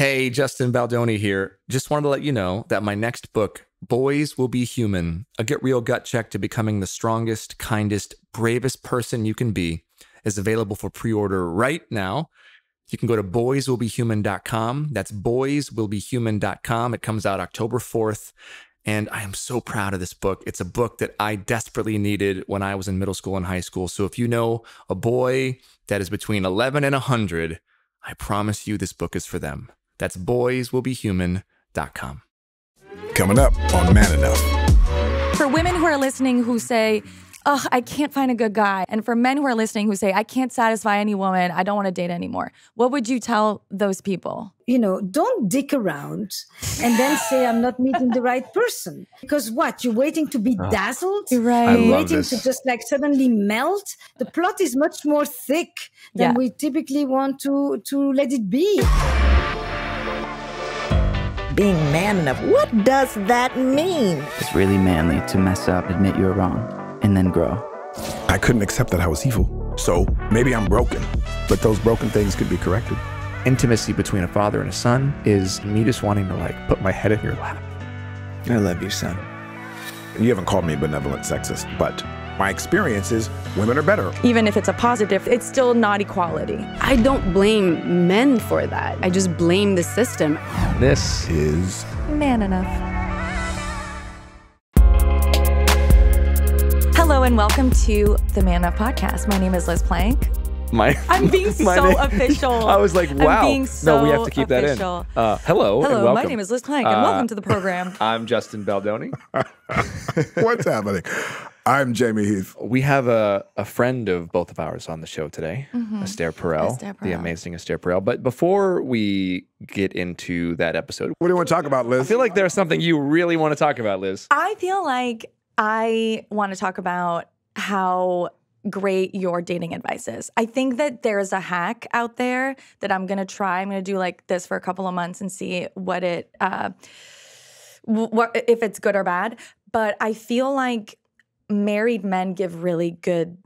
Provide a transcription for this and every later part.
Hey, Justin Baldoni here. Just wanted to let you know that my next book, Boys Will Be Human, a get real gut check to becoming the strongest, kindest, bravest person you can be, is available for pre-order right now. You can go to boyswillbehuman.com. That's boyswillbehuman.com. It comes out October 4th. And I am so proud of this book. It's a book that I desperately needed when I was in middle school and high school. So if you know a boy that is between 11 and 100, I promise you this book is for them. That's boyswillbehuman.com. Coming up on Man Enough. For women who are listening who say, oh, I can't find a good guy. And for men who are listening who say, I can't satisfy any woman. I don't want to date anymore. What would you tell those people? You know, don't dick around and then say, I'm not meeting the right person. Because what? You're waiting to be dazzled? Right. You're waiting to just like suddenly melt? The plot is much more thick than we typically want to let it be. Being man enough, what does that mean? It's really manly to mess up, admit you're wrong, and then grow. I couldn't accept that I was evil. So maybe I'm broken, but those broken things could be corrected. Intimacy between a father and a son is me just wanting to like put my head in your lap. I love you, son. You haven't called me benevolent sexist, but my experience is women are better. Even if it's a positive, it's still not equality. I don't blame men for that. I just blame the system. This is Man Enough. Hello and welcome to the Man Enough podcast. My name is Liz Plank. I'm being so official. I was like, wow. I'm being so no, we have to keep official. That in. Hello and welcome. My name is Liz Plank and welcome to the program. I'm Justin Baldoni. What's happening? I'm Jamie Heath. We have a friend of both of ours on the show today, Esther Perel, the amazing Esther Perel. But before we get into that episode, what do you want to talk about, Liz? I feel like there's something you really want to talk about, Liz. I feel like I want to talk about how great your dating advice is. I think that there's a hack out there that I'm going to try. I'm going to do like this for a couple of months and see what it, if it's good or bad. But I feel like married men give really good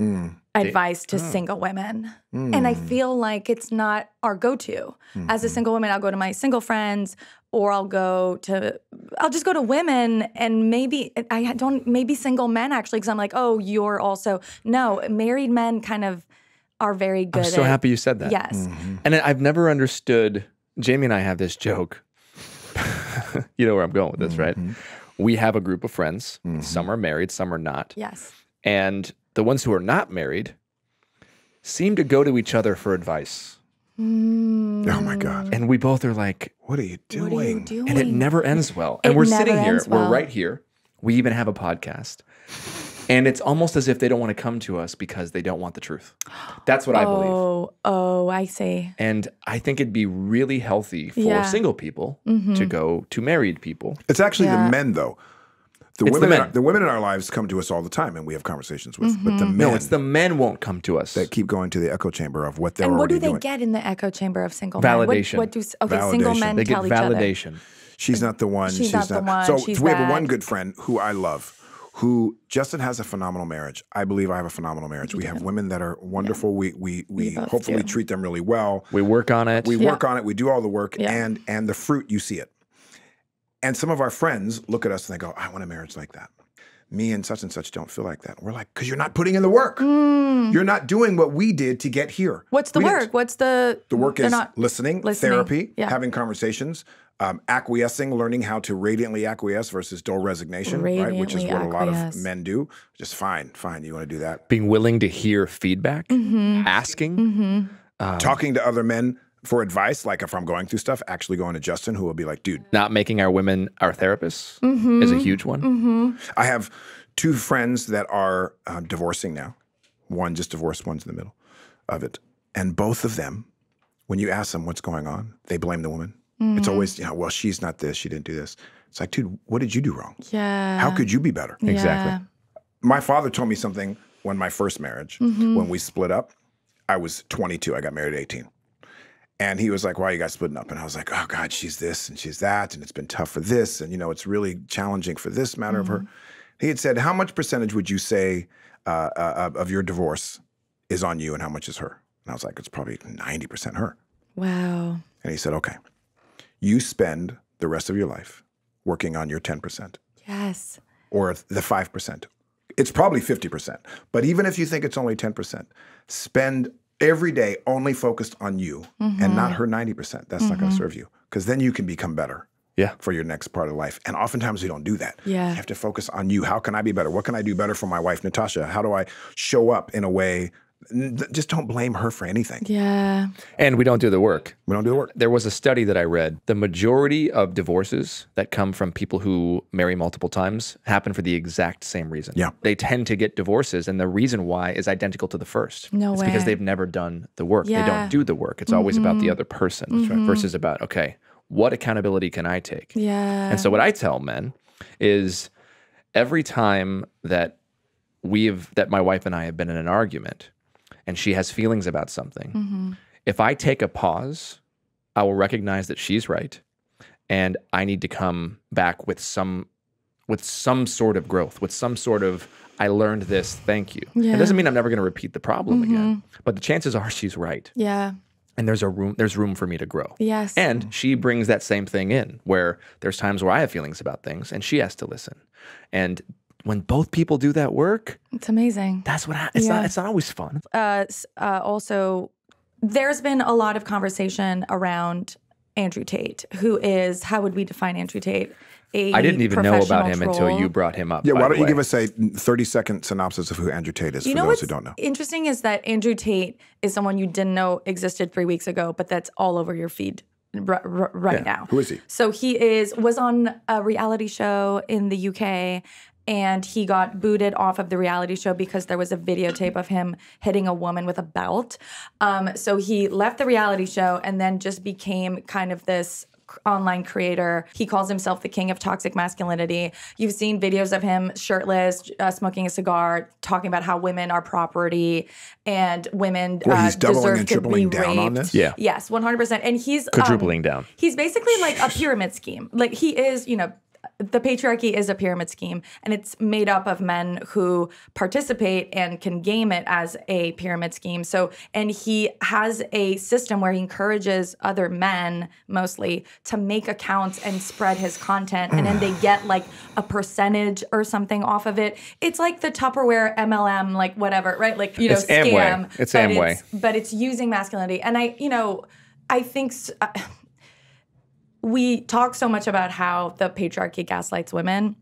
advice to single women. And I feel like it's not our go-to. As a single woman, I'll go to my single friends, or I'll just go to women, and maybe single men actually, because I'm like, oh, you're also, no, married men kind of are very good. I'm so happy you said that. Yes. And I've never understood, Jamie and I have this joke, you know where I'm going with this, right? We have a group of friends, some are married, some are not. Yes. And the ones who are not married seem to go to each other for advice. Oh my God. And we both are like, what are you doing? What are you doing? And it never ends well. And we're sitting here, we're right here. We even have a podcast. And it's almost as if they don't want to come to us because they don't want the truth. That's what I believe. Oh, I see. And I think it'd be really healthy for single people to go to married people. It's actually the men though. The women in our lives come to us all the time and we have conversations with. But the men. No, it's the men won't come to us. That keep going to the echo chamber of what they're doing. And what do they get in the echo chamber of single men? Validation. What do single men tell each other? They get validation. She's not the one. She's not the one. So we have one good friend who I love, who Justin has a phenomenal marriage. I believe I have a phenomenal marriage. You have women that are wonderful. We hopefully treat them really well. We work on it. We work on it. We do all the work. And the fruit, you see it. And some of our friends look at us and they go, I want a marriage like that. Me and such don't feel like that. We're like, because you're not putting in the work. You're not doing what we did to get here. What's the work? What's the... The work is listening, therapy, having conversations, acquiescing, learning how to radiantly acquiesce versus dull resignation, right? Which is what a lot of men do. Just fine, you want to do that. Being willing to hear feedback, asking. Talking to other men for advice, like if I'm going through stuff, actually going to Justin, who will be like, dude. Not making our women our therapists is a huge one. I have two friends that are divorcing now. One just divorced, one's in the middle of it. And both of them, when you ask them what's going on, they blame the woman. It's always, you know, well, she's not this, she didn't do this. It's like, dude, what did you do wrong? Yeah. How could you be better? Yeah. Exactly. My father told me something when my first marriage, when we split up, I was 22, I got married at 18. And he was like, why are you guys splitting up? And I was like, oh God, she's this and she's that, and it's been tough for this, and you know, it's really challenging for this matter of her. He had said, how much percentage would you say of your divorce is on you and how much is her? And I was like, it's probably 90% her. Wow. And he said, okay, you spend the rest of your life working on your 10%. Yes. Or the 5%. It's probably 50%. But even if you think it's only 10%, spend every day only focused on you and not her 90%. That's not going to serve you. Because then you can become better. Yeah, for your next part of life. And oftentimes we don't do that. Yeah. You have to focus on you. How can I be better? What can I do better for my wife, Natasha? How do I show up in a way? Just don't blame her for anything. Yeah. And we don't do the work. We don't do the work. There was a study that I read. The majority of divorces that come from people who marry multiple times happen for the exact same reason. Yeah. They tend to get divorces, and the reason why is identical to the first. No way. It's because they've never done the work. Yeah. They don't do the work. It's always about the other person versus about, okay, what accountability can I take? Yeah. And so what I tell men is every time that my wife and I have been in an argument and she has feelings about something, if I take a pause, I will recognize that she's right and I need to come back with some sort of growth, with some sort of, I learned this, thank you. Yeah. It doesn't mean I'm never going to repeat the problem again, but the chances are she's right. Yeah. And there's room for me to grow. Yes. And she brings that same thing in, where there's times where I have feelings about things and she has to listen. And when both people do that work, it's amazing. That's what it's not always fun. Also, there's been a lot of conversation around Andrew Tate, who is, how would we define Andrew Tate? I didn't even know about him until you brought him up. Yeah, why don't you give us a 30-second synopsis of who Andrew Tate is for those who don't know? Interesting is that Andrew Tate is someone you didn't know existed 3 weeks ago, but that's all over your feed right now. Who is he? So he was on a reality show in the UK, and he got booted off of the reality show because there was a videotape of him hitting a woman with a belt. So he left the reality show and then just became kind of this online creator. He calls himself the king of toxic masculinity. You've seen videos of him shirtless, smoking a cigar, talking about how women are property and women deserve to be raped. On this? Yeah. Yes, 100%. And he's quadrupling down. He's basically like a pyramid scheme. Like he is, the patriarchy is a pyramid scheme, and it's made up of men who participate and can game it as a pyramid scheme. So, and he has a system where he encourages other men, mostly, to make accounts and spread his content, and then they get like a percentage or something off of it. It's like the Tupperware MLM, like whatever, right? Like, it's scam. Amway. It's Amway. But it's using masculinity. And I think... we talk so much about how the patriarchy gaslights women,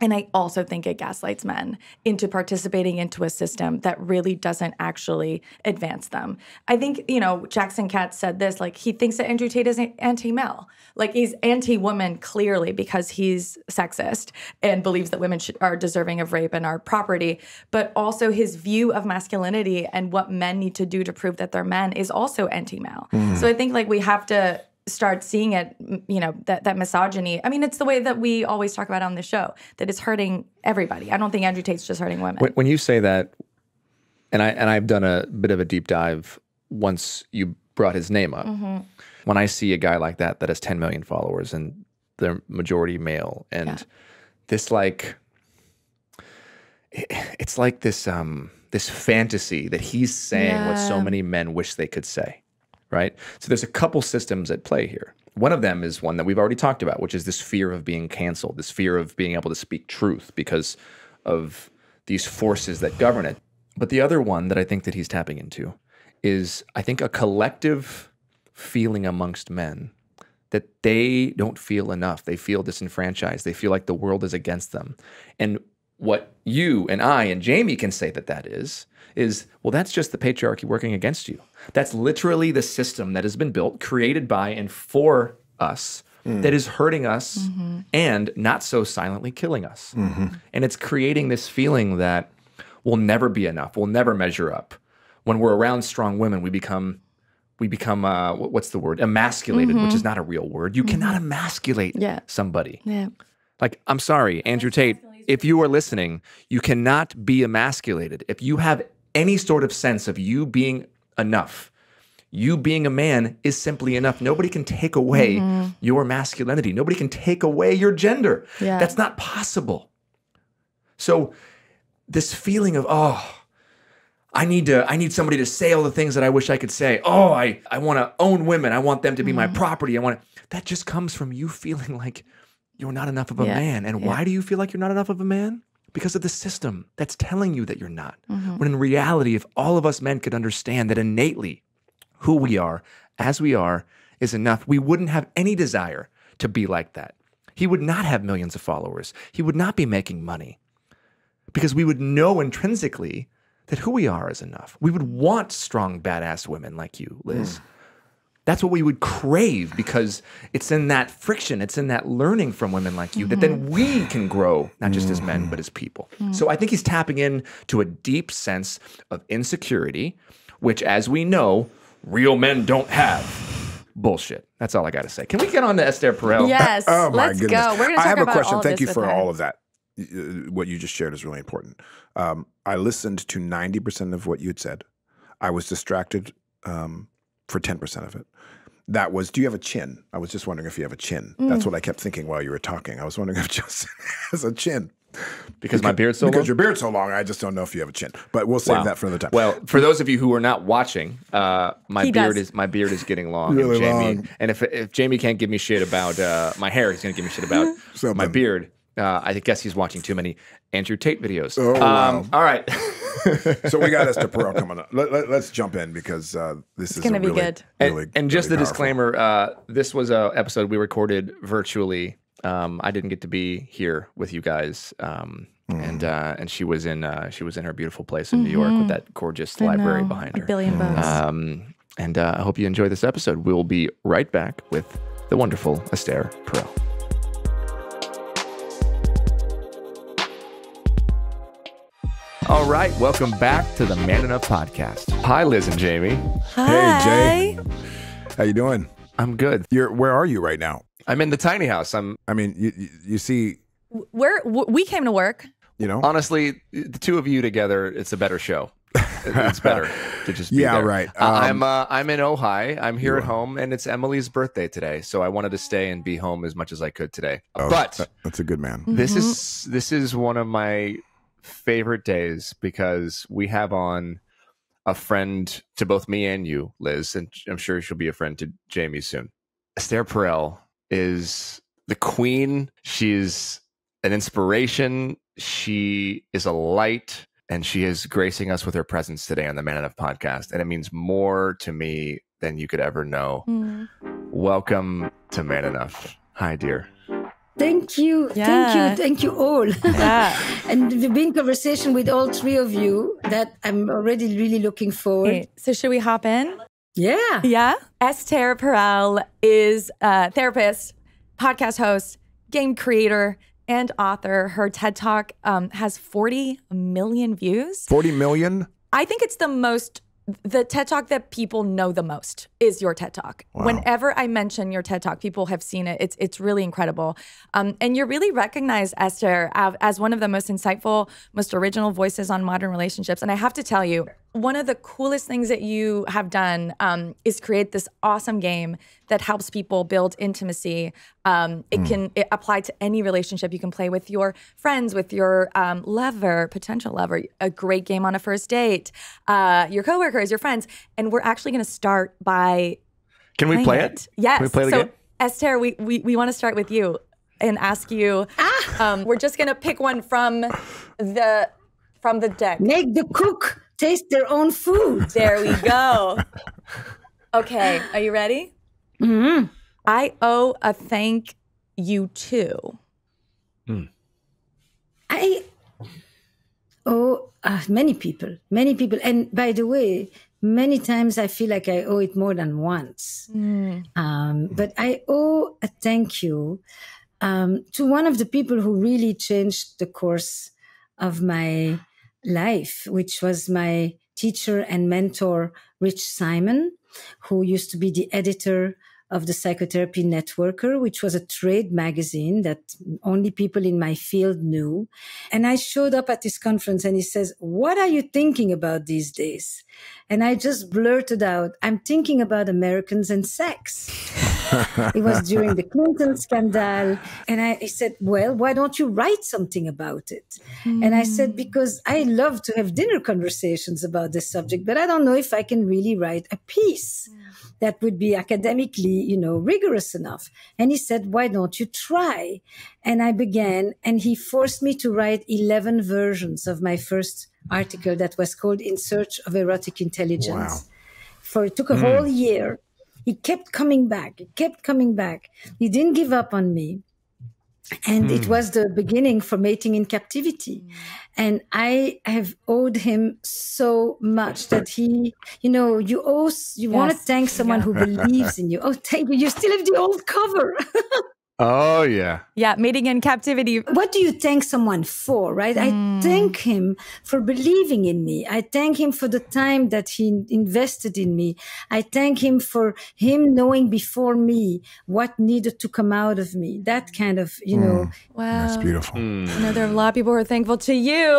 and I also think it gaslights men into participating into a system that really doesn't actually advance them. I think, Jackson Katz said this, like he thinks that Andrew Tate is anti-male. Like he's anti-woman clearly because he's sexist and believes that women are deserving of rape and are property, but also his view of masculinity and what men need to do to prove that they're men is also anti-male. So I think like we have to start seeing it, that misogyny. I mean, it's the way that we always talk about on the show, that it's hurting everybody. I don't think Andrew Tate's just hurting women. When you say that, and I've done a bit of a deep dive once you brought his name up, when I see a guy like that has 10 million followers and they're majority male, and this like, it's like this, this fantasy that he's saying what so many men wish they could say. Right? So there's a couple systems at play here. One of them is one that we've already talked about, which is this fear of being canceled, this fear of being able to speak truth because of these forces that govern it. But the other one that I think that he's tapping into is, I think, a collective feeling amongst men that they don't feel enough. They feel disenfranchised. They feel like the world is against them. And what you and I and Jamie can say that is, well, that's just the patriarchy working against you. That's literally the system that has been built, created by and for us, that is hurting us and not so silently killing us. And it's creating this feeling that we'll never be enough, we'll never measure up. When we're around strong women, we become what's the word? Emasculated, which is not a real word. You cannot emasculate somebody. Yeah. Like, I'm sorry, Andrew Tate, if you are listening, you cannot be emasculated. If you have any sort of sense of you being enough, you being a man is simply enough. Nobody can take away your masculinity. Nobody can take away your gender. Yeah. That's not possible. So this feeling of, I need somebody to say all the things that I wish I could say. I want to own women. I want them to be my property. that just comes from you feeling like you're not enough of a man. And why do you feel like you're not enough of a man? Because of the system that's telling you that you're not. Mm-hmm. When in reality, if all of us men could understand that innately who we are, as we are, is enough, we wouldn't have any desire to be like that. He would not have millions of followers. He would not be making money. Because we would know intrinsically that who we are is enough. We would want strong, badass women like you, Liz. Mm. That's what we would crave, because it's in that friction, it's in that learning from women like you that then we can grow, not just as men, but as people. Mm. So I think he's tapping in to a deep sense of insecurity, which, as we know, real men don't have. Bullshit. That's all I got to say. Can we get on to Esther Perel? Yes, oh, my let's goodness. Go. We're going to talk about all of this. I have a question. Thank you for all of that. What you just shared is really important. I listened to 90% of what you had said. I was distracted for 10% of it. That was, do you have a chin? I was just wondering if you have a chin. Mm. That's what I kept thinking while you were talking. I was wondering if Justin has a chin. Because my beard's so long? Because your beard's so long, I just don't know if you have a chin. But we'll save that for another time. Well, for those of you who are not watching, my beard is getting long. Really long. And if Jamie can't give me shit about my hair, he's going to give me shit about my beard. I guess he's watching too many Andrew Tate videos. Oh, wow. All right. So we got Esther Perel coming up. Let's jump in, because this is going to be really good. And just really the disclaimer, this was an episode we recorded virtually. I didn't get to be here with you guys. And she was in her beautiful place in New York with that gorgeous library behind her. $1 billion bucks. And I hope you enjoy this episode. We'll be right back with the wonderful Esther Perel. All right, welcome back to the Man Enough podcast. Hi, Liz and Jamie. Hi. Hey, Jay. How you doing? I'm good. Where are you right now? I'm in the tiny house. I mean, you see. We came to work. You know? Honestly, the two of you together, it's a better show. It's better to just be there. Right. I'm in Ojai. I'm here at home, and it's Emily's birthday today, so I wanted to stay and be home as much as I could today. Oh, but that's a good man. This is one of my favorite days, because we have on a friend to both me and you, Liz, and I'm sure she'll be a friend to Jamie soon. Esther Perel is the queen. She's an inspiration. She is a light, and she is gracing us with her presence today on the Man Enough podcast, and it means more to me than you could ever know. Welcome to Man Enough. Hi, dear. Thank you, thank you all. Yeah. And we've been in conversation with all three of you that I'm already really looking forward. Hey, so should we hop in? Yeah. Yeah. Esther Perel is a therapist, podcast host, game creator, and author. Her TED Talk has 40 million views. 40 million? I think it's the TED Talk that people know the most is your TED Talk. Wow. Whenever I mention your TED Talk, people have seen it. It's really incredible. And you're really recognized, Esther, as one of the most insightful, most original voices on modern relationships. And I have to tell you, one of the coolest things that you have done is create this awesome game that helps people build intimacy. It can apply to any relationship. You can play with your friends, with your lover, potential lover, a great game on a first date, your coworkers, your friends. And we're actually going to start by... Can we play it? Yes. Can we play the game? Esther, we want to start with you and ask you... we're just going to pick one from the deck. Make the cook taste their own food. There we go. Okay, are you ready? Mm-hmm. I owe a thank you too. Mm. I owe many people. And by the way, many times I feel like I owe it more than once. Mm. But I owe a thank you to one of the people who really changed the course of my life, which was my teacher and mentor, Rich Simon, who used to be the editor of the Psychotherapy Networker, which was a trade magazine that only people in my field knew. And I showed up at this conference and he says, "What are you thinking about these days?" And I just blurted out, "I'm thinking about Americans and sex." It was during the Clinton scandal. And I said, well, why don't you write something about it? Mm. And I said, because I love to have dinner conversations about this subject, but I don't know if I can really write a piece that would be academically, you know, rigorous enough. And he said, why don't you try? And I began, and he forced me to write 11 versions of my first article that was called In Search of Erotic Intelligence. Wow. For it took a whole year. He kept coming back. He kept coming back. He didn't give up on me. And it was the beginning for Mating in Captivity. And I have owed him so much that he, you know, you want to thank someone who believes in you. Oh, thank you. You still have the old cover. Oh, yeah. Yeah, Mating in Captivity. What do you thank someone for, right? I thank him for believing in me. I thank him for the time that he invested in me. I thank him for him knowing before me what needed to come out of me. That kind of, you know. Wow. That's beautiful. I know there are a lot of people who are thankful to you.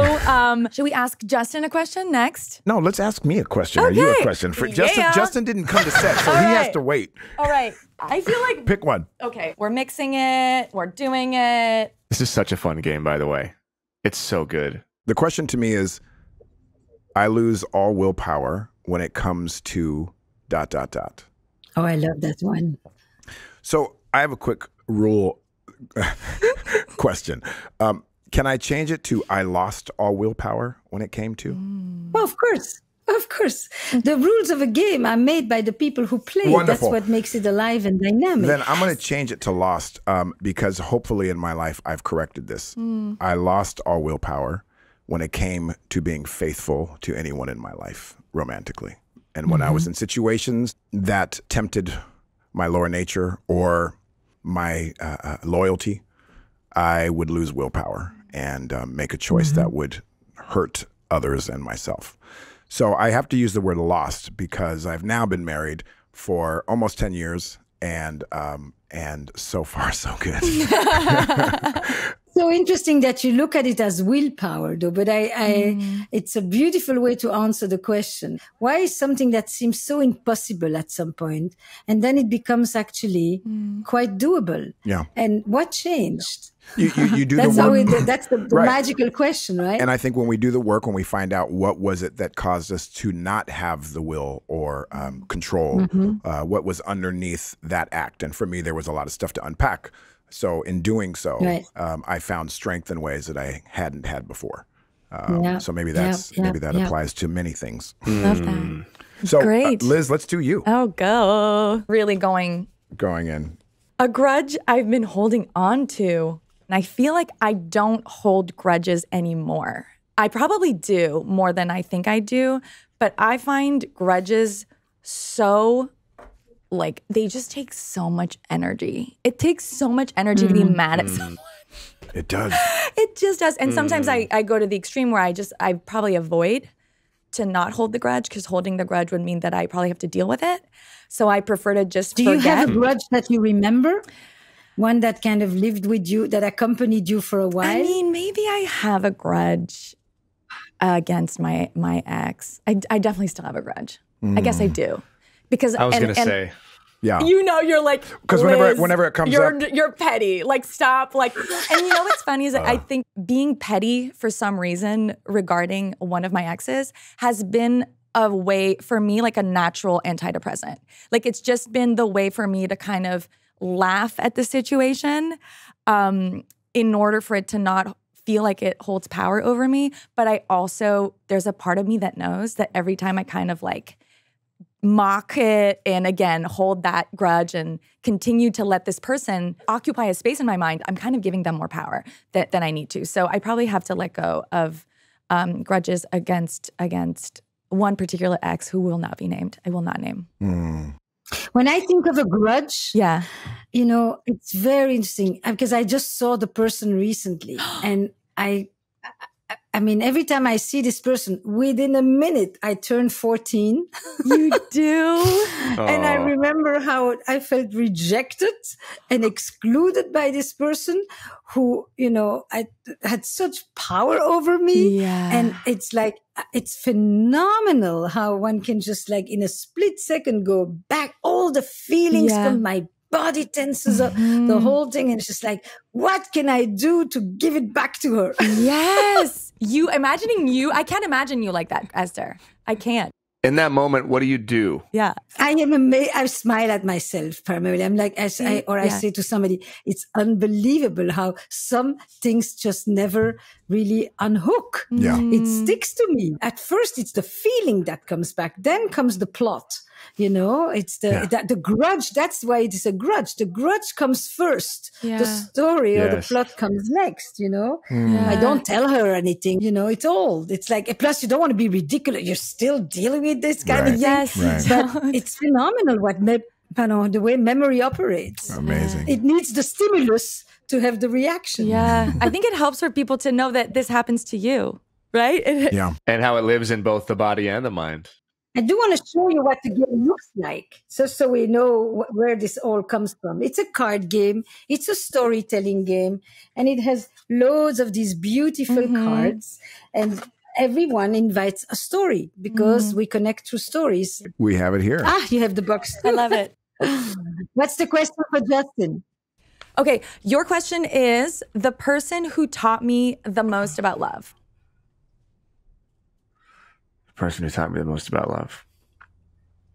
Should we ask Justin a question next? No, let's ask me a question. Okay. Or you a question. For Justin, Justin didn't come to set, so he has to wait. All right. I feel like... Pick one. Okay. We're mixing it. We're doing it. This is such a fun game, by the way. It's so good. The question to me is, I lose all willpower when it comes to ... Oh, I love that one. So I have a quick rule question. Can I change it to I lost all willpower when it came to? Well, of course. Of course. The rules of a game are made by the people who play. Wonderful. That's what makes it alive and dynamic. Then I'm going to change it to lost because hopefully in my life I've corrected this. I lost all willpower when it came to being faithful to anyone in my life romantically. And when I was in situations that tempted my lower nature or my loyalty, I would lose willpower and make a choice that would hurt others and myself. So I have to use the word lost because I've now been married for almost 10 years and so far so good. So interesting that you look at it as willpower though, but it's a beautiful way to answer the question. Why is something that seems so impossible at some point and then it becomes actually quite doable? Yeah. And what changed? You do that's the work. That's the right. Magical question, right? And I think when we do the work, when we find out what was it that caused us to not have the will or control, what was underneath that act. And for me, there was a lot of stuff to unpack. So in doing so, I found strength in ways that I hadn't had before. So maybe that's maybe that applies to many things. Love that. So great. Liz, let's do you. Oh, go. Really going in. A grudge I've been holding on to. And I feel like I don't hold grudges anymore. I probably do more than I think I do, but I find grudges so, like, they just take so much energy. It takes so much energy to be mad at someone. It does. It just does. And sometimes I go to the extreme where I probably avoid to not hold the grudge because holding the grudge would mean that I probably have to deal with it. So I prefer to just forget. Do you have a grudge that you remember? One that kind of lived with you, that accompanied you for a while? I mean, maybe I have a grudge against my ex. I definitely still have a grudge. I guess I do. Because I was going to say, yeah. You know, you're like, because whenever it comes up, you're petty. Like, stop. Like, and you know what's funny is that I think being petty for some reason regarding one of my exes has been a way for me, like a natural antidepressant. Like, it's just been the way for me to kind of laugh at the situation in order for it to not feel like it holds power over me. But I also, there's a part of me that knows that every time I kind of like mock it and again hold that grudge and continue to let this person occupy a space in my mind, I'm kind of giving them more power than I need to. So I probably have to let go of grudges against one particular ex who will not be named. I will not name. When I think of a grudge, you know, it's very interesting because I just saw the person recently and I mean, every time I see this person, within a minute, I turn 14. You do? And I remember how I felt rejected and excluded by this person who, you know, had such power over me. Yeah. And it's like, it's phenomenal how one can just like in a split second go back. All the feelings from my body tenses up, the whole thing. And it's just like, what can I do to give it back to her? Yes. You imagining you, I can't imagine you like that, Esther. I can't. In that moment, what do you do? Yeah. I am amazed. I smile at myself primarily. I'm like, I say to somebody, it's unbelievable how some things just never really unhook. Yeah. It sticks to me. At first, it's the feeling that comes back. Then comes the plot. You know, it's the grudge. That's why it is a grudge. The grudge comes first. Yeah. The story or the plot comes next, you know. Yeah. I don't tell her anything, you know, it's old. It's like, plus you don't want to be ridiculous. You're still dealing with this kind of thing. Yes. Right. But it's phenomenal what the way memory operates. Amazing. It needs the stimulus to have the reaction. Yeah. I think it helps for people to know that this happens to you, right? Yeah. And how it lives in both the body and the mind. I do want to show you what the game looks like, so we know where this all comes from. It's a card game. It's a storytelling game. And it has loads of these beautiful cards. And everyone invites a story because we connect through stories. We have it here. Ah, you have the box. I love it. What's the question for Justin? Okay, your question is, the person who taught me the most about love. Person who taught me the most about love.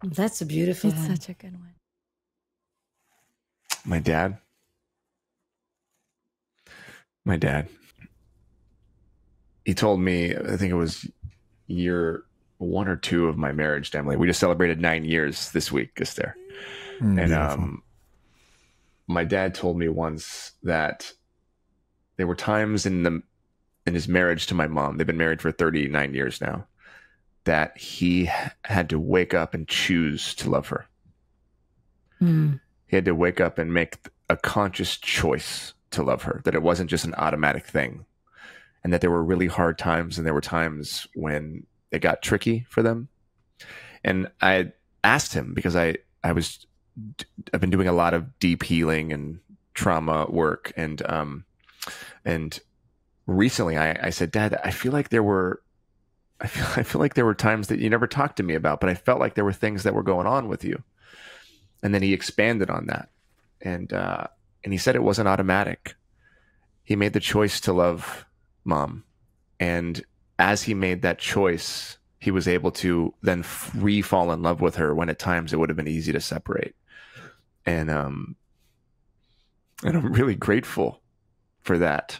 That's a beautiful one. It's such a good one. My dad. My dad. He told me, I think it was year 1 or 2 of my marriage to Emily. We just celebrated 9 years this week, just there. And my dad told me once that there were times in his marriage to my mom, they've been married for 39 years now, that he had to wake up and choose to love her. He had to wake up and make a conscious choice to love her, that it wasn't just an automatic thing, and that there were really hard times, and there were times when it got tricky for them. And I asked him, because I've been doing a lot of deep healing and trauma work, and recently I said, Dad, I feel like there were times that you never talked to me about, but I felt like there were things that were going on with you. And then he expanded on that. And he said it wasn't automatic. He made the choice to love Mom. And as he made that choice, he was able to then re-fall in love with her when at times it would have been easy to separate. And I'm really grateful for that.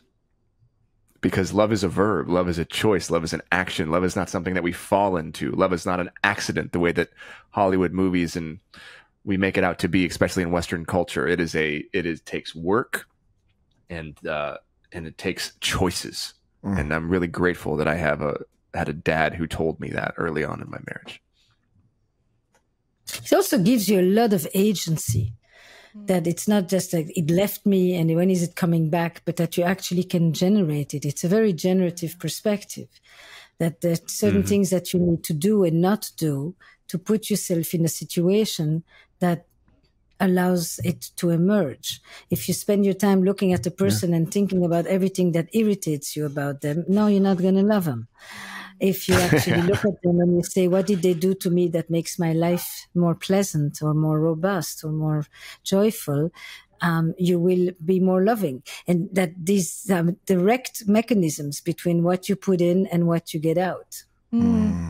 Because love is a verb, love is a choice, love is an action, love is not something that we fall into, love is not an accident the way that Hollywood movies and we make it out to be, especially in Western culture. It takes work, and it takes choices. And I'm really grateful that I had a dad who told me that early on in my marriage. It also gives you a lot of agency. That it's not just like it left me and when is it coming back, but that you actually can generate it. It's a very generative perspective, that there are certain things that you need to do and not do to put yourself in a situation that allows it to emerge. If you spend your time looking at the person and thinking about everything that irritates you about them, no, you're not going to love them. If you actually look at them and you say, what did they do to me that makes my life more pleasant or more robust or more joyful, you will be more loving. And that these direct mechanisms between what you put in and what you get out. I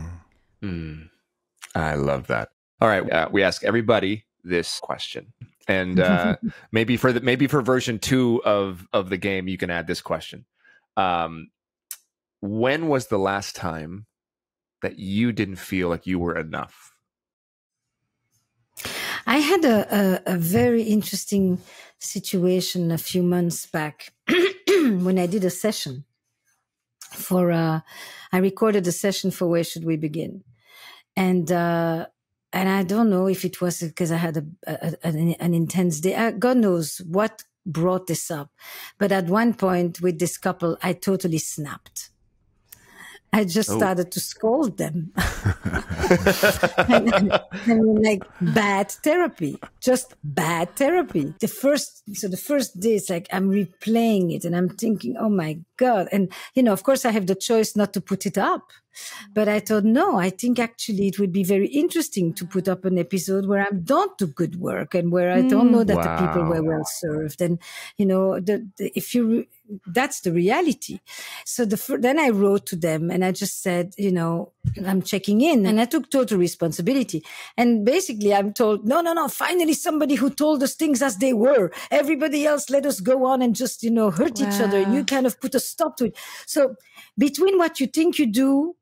love that. All right. We ask everybody this question. And maybe for version 2 of the game, you can add this question. When was the last time that you didn't feel like you were enough? I had a very interesting situation a few months back when I did a session for, I recorded a session for Where Should We Begin? And I don't know if it was because I had an intense day. God knows what brought this up. But at one point with this couple, I totally snapped. I just started to scold them. I mean, like bad therapy, just bad therapy. The first day, it's like I'm replaying it and I'm thinking, oh my God. And, you know, of course I have the choice not to put it up. But I thought, no, I think actually it would be very interesting to put up an episode where I don't do good work and where I don't know that the people were well served. And, you know, that's the reality. So then I wrote to them and I just said, you know, I'm checking in, and I took total responsibility. And basically I'm told, no, no, no, finally somebody who told us things as they were. Everybody else let us go on and just, you know, hurt each other. You kind of put a stop to it. So between what you think you do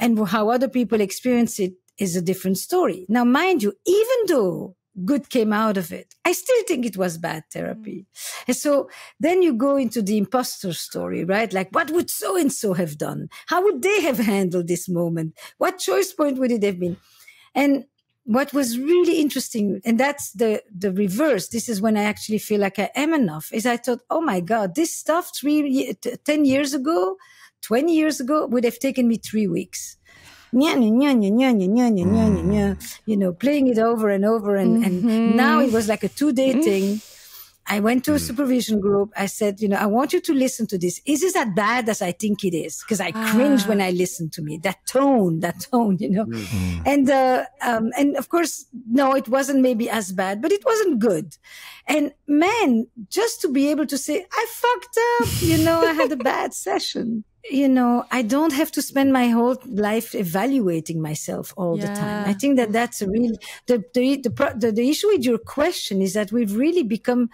and how other people experience it is a different story. Now, mind you, even though good came out of it, I still think it was bad therapy. And so then you go into the imposter story, right? Like, what would so-and-so have done? How would they have handled this moment? What choice point would it have been? And what was really interesting, and that's the reverse, this is when I actually feel like I am enough, is I thought, oh my God, this stuff 10 years ago, 20 years ago would have taken me 3 weeks. You know, playing it over and over. And now it was like a 2-day thing. I went to a supervision group. I said, you know, I want you to listen to this. Is this as bad as I think it is? Because I cringe when I listen to me. That tone, you know. And of course, no, it wasn't maybe as bad, but it wasn't good. And man, just to be able to say, I fucked up, you know, I had a bad session. You know, I don't have to spend my whole life evaluating myself all the time. I think that that's a really, the issue with your question is that we've really become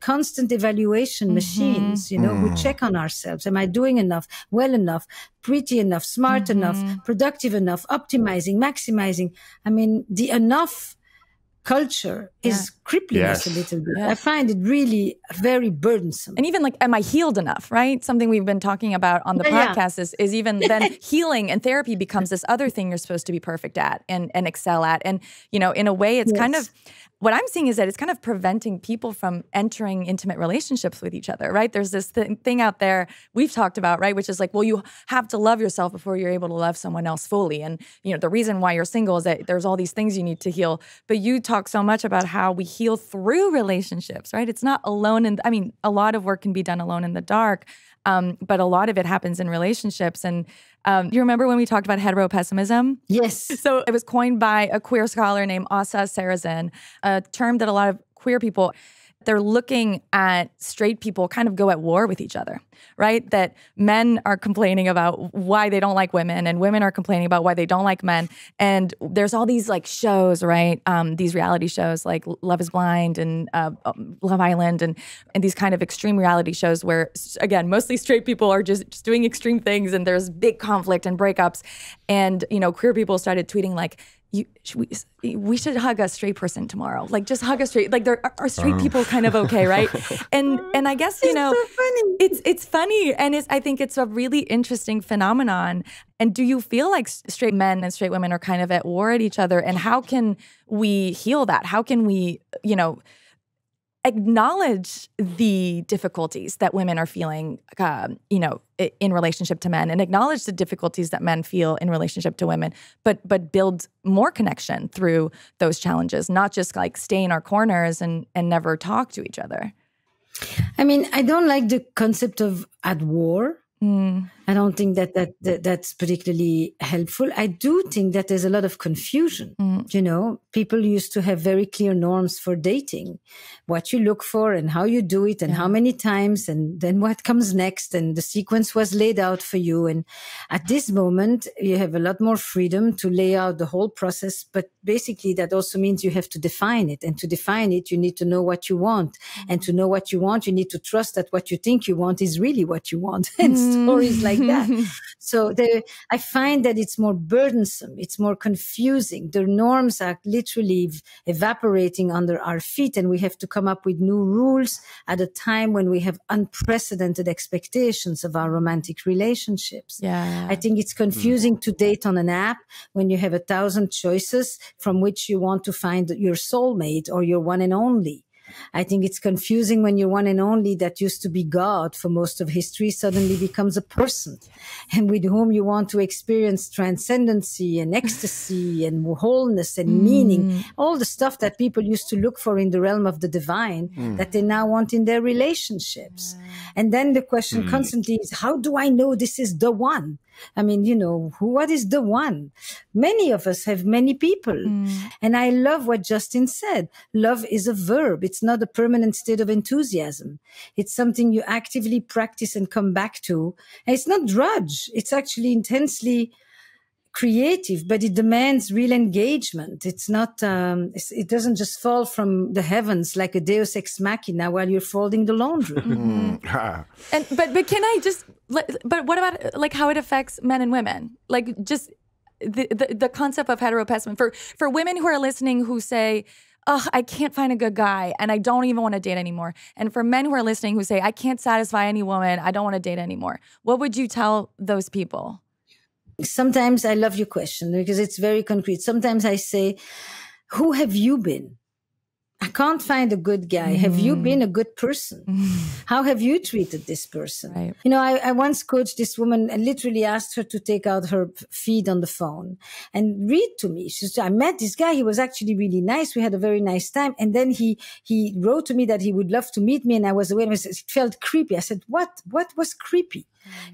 constant evaluation machines. You know, we check on ourselves. Am I doing enough, well enough, pretty enough, smart enough, productive enough, optimizing, maximizing? I mean, the enough culture is crippling us a little bit. I find it really very burdensome. And even like, am I healed enough, right? Something we've been talking about on the podcast is even then healing and therapy becomes this other thing you're supposed to be perfect at and excel at. And, you know, in a way it's kind of, what I'm seeing is that it's kind of preventing people from entering intimate relationships with each other, right? There's this thing out there we've talked about, right? Which is like, well, you have to love yourself before you're able to love someone else fully. And, you know, the reason why you're single is that there's all these things you need to heal. But you talk so much about how we heal through relationships, right? It's not alone. I mean, a lot of work can be done alone in the dark, but a lot of it happens in relationships. And you remember when we talked about heteropessimism? Yes. So it was coined by a queer scholar named Asa Sarazen, a term that a lot of queer people, they're looking at straight people kind of go at war with each other, right? That men are complaining about why they don't like women and women are complaining about why they don't like men. And there's all these like shows, right? These reality shows like Love is Blind and Love Island and these kind of extreme reality shows where, again, mostly straight people are just doing extreme things and there's big conflict and breakups. And, you know, queer people started tweeting like, we should hug a straight person tomorrow. Like, just hug a straight. Like, are straight people kind of okay, right? And I guess, you know, so funny. It's funny, and I think it's a really interesting phenomenon. And do you feel like straight men and straight women are kind of at war at each other? And how can we heal that? How can we, you know, acknowledge the difficulties that women are feeling, you know, in relationship to men, and acknowledge the difficulties that men feel in relationship to women, but build more connection through those challenges, not just like stay in our corners and never talk to each other? I mean, I don't like the concept of at war. I don't think that's particularly helpful. I do think that there's a lot of confusion. You know, people used to have very clear norms for dating, what you look for and how you do it and how many times and then what comes next. And the sequence was laid out for you. And at this moment, you have a lot more freedom to lay out the whole process. But basically, that also means you have to define it. And to define it, you need to know what you want. And to know what you want, you need to trust that what you think you want is really what you want. And stories like that. So I find that it's more burdensome. It's more confusing. The norms are literally evaporating under our feet, and we have to come up with new rules at a time when we have unprecedented expectations of our romantic relationships. I think it's confusing to date on an app when you have 1,000 choices from which you want to find your soulmate or your one and only. I think it's confusing when your one and only that used to be God for most of history suddenly becomes a person, and with whom you want to experience transcendency and ecstasy and wholeness and meaning, all the stuff that people used to look for in the realm of the divine that they now want in their relationships. And then the question constantly is, how do I know this is the one? I mean, you know, what is the one? Many of us have many people. And I love what Justin said. Love is a verb. It's not a permanent state of enthusiasm. It's something you actively practice and come back to. And it's not drudge. It's actually intensely creative, but it demands real engagement. It's not, it doesn't just fall from the heavens like a deus ex machina while you're folding the laundry. And, but can I just, but what about like how it affects men and women? Like just the concept of heteropessism for women who are listening who say, oh, I can't find a good guy and I don't even want to date anymore. And for men who are listening who say, I can't satisfy any woman, I don't want to date anymore. What would you tell those people? Sometimes I love your question because it's very concrete. Sometimes I say, who have you been? I can't find a good guy. Have you been a good person? How have you treated this person? Right. You know, I once coached this woman and literally asked her to take out her feed on the phone and read to me. She said, I met this guy. He was actually really nice. We had a very nice time. And then he wrote to me that he would love to meet me. And I was away. And it felt creepy. I said, what was creepy?